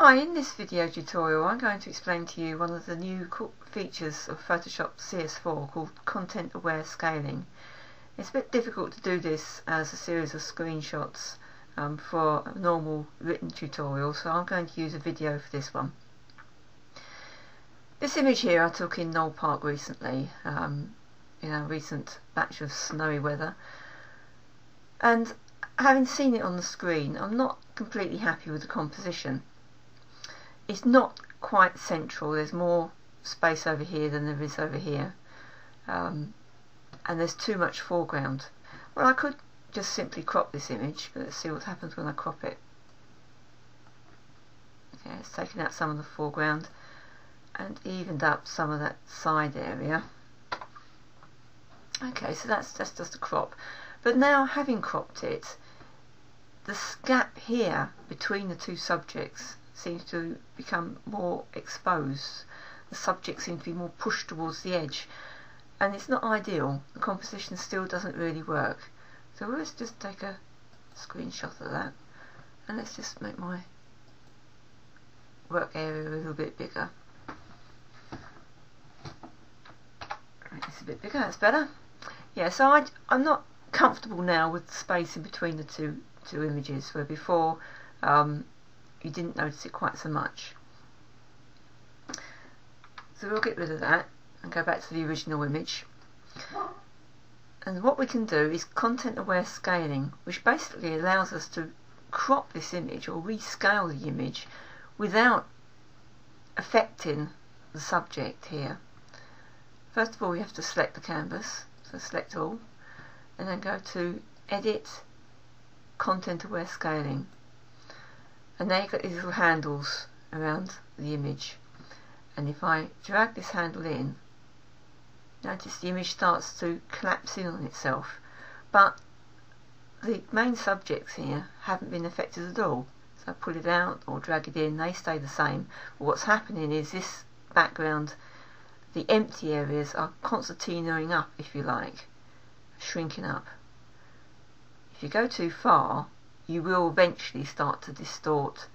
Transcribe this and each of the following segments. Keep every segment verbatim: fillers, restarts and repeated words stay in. Hi, in this video tutorial I'm going to explain to you one of the new cool features of Photoshop C S four called Content Aware Scaling. It's a bit difficult to do this as a series of screenshots um, for a normal written tutorial, so I'm going to use a video for this one. This image here I took in Knoll Park recently, um, in a recent batch of snowy weather, and having seen it on the screen I'm not completely happy with the composition. It's not quite central, there's more space over here than there is over here, um, and there's too much foreground. Well, I could just simply crop this image, but let's see what happens when I crop it. Okay, it's taken out some of the foreground and evened up some of that side area. Okay, so that's, that's just a crop, but now having cropped it, this gap here between the two subjects seems to become more exposed. The subject seems to be more pushed towards the edge, and it's not ideal. The composition still doesn't really work. So let's just take a screenshot of that, and let's just make my work area a little bit bigger. It's a bit bigger, that's better. Yeah, so I, I'm not comfortable now with the space in between the two, two images, where before um, you didn't notice it quite so much. So we'll get rid of that and go back to the original image. And what we can do is content aware scaling, which basically allows us to crop this image or rescale the image without affecting the subject here. First of all, we have to select the canvas, so select all, and then go to edit, content aware scaling. And now you've got these little handles around the image, and if I drag this handle in, notice the image starts to collapse in on itself, but the main subjects here haven't been affected at all. So I pull it out or drag it in, they stay the same. But what's happening is this background, the empty areas are concertinaing up, if you like, shrinking up. If you go too far, you will eventually start to distort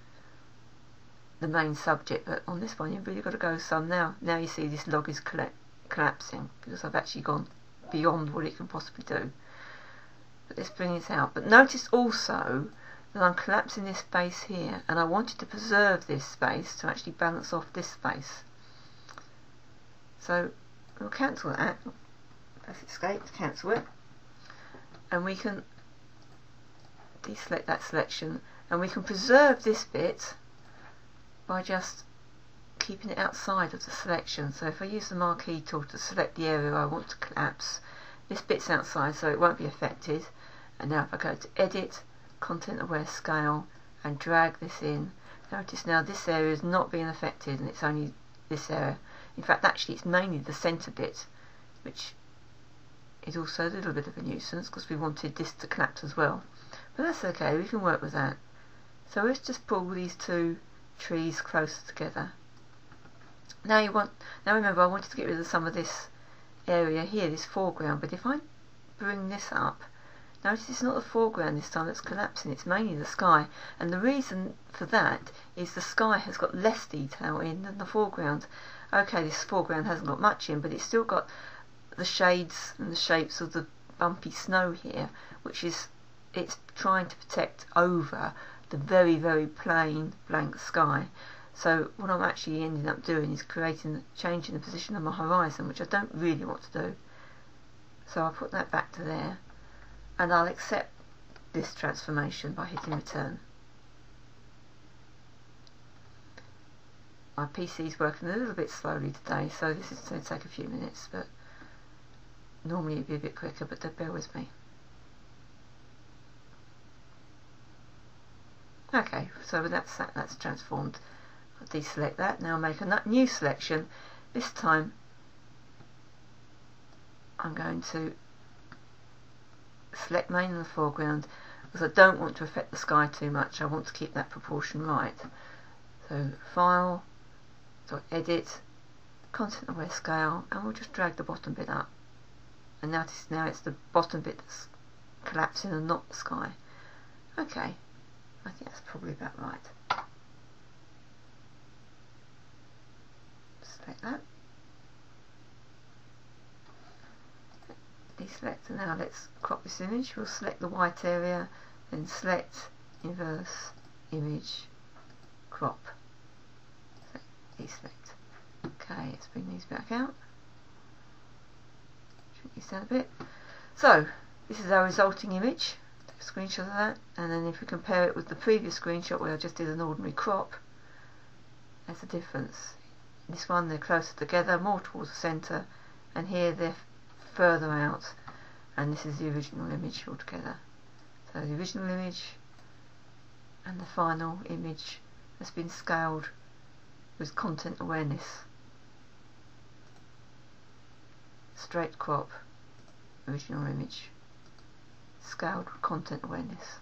the main subject, but on this one you've really got to go some. Now now you see this log is collapsing because I've actually gone beyond what it can possibly do. But let's bring this out. But notice also that I'm collapsing this space here, and I wanted to preserve this space to actually balance off this space. So we'll cancel that. Press escape to cancel it, and we can deselect that selection, and we can preserve this bit by just keeping it outside of the selection. So if I use the marquee tool to select the area I want to collapse, this bit's outside so it won't be affected. And now if I go to edit, content aware scale, and drag this in, notice now this area is not being affected, and it's only this area. In fact, actually it's mainly the center bit, which is also a little bit of a nuisance because we wanted this to collapse as well. But that's okay, we can work with that. So let's just pull these two trees closer together. Now you want, now remember I wanted to get rid of some of this area here, this foreground, but if I bring this up, notice it's not the foreground this time that's collapsing, it's mainly the sky. And the reason for that is the sky has got less detail in than the foreground. Okay, this foreground hasn't got much in, but it's still got the shades and the shapes of the bumpy snow here, which is it's trying to protect over the very very plain blank sky. So what I'm actually ending up doing is creating, changing the position of my horizon, which I don't really want to do. So I'll put that back to there, and I'll accept this transformation by hitting return. My P C's working a little bit slowly today, so this is going to take a few minutes, but normally it'd be a bit quicker, but bear with me. Okay, so that's, that, that's transformed. I'll deselect that, now make a new selection. This time I'm going to select main in the foreground because I don't want to affect the sky too much, I want to keep that proportion right. So file, edit, content aware scale, and we'll just drag the bottom bit up. And notice now it's the bottom bit that's collapsing and not the sky. Okay. I think that's probably about right. So now let's crop this image. We'll select the white area, then select inverse image crop. So deselect. Okay, let's bring these back out. Shrink these down a bit. So this is our resulting image. Take a screenshot of that, and then if we compare it with the previous screenshot where I just did an ordinary crop, that's the difference. In this one they're closer together, more towards the centre, and here they're further out, and this is the original image altogether. So the original image and the final image has been scaled with content awareness. Straight crop, original image, scaled with content awareness.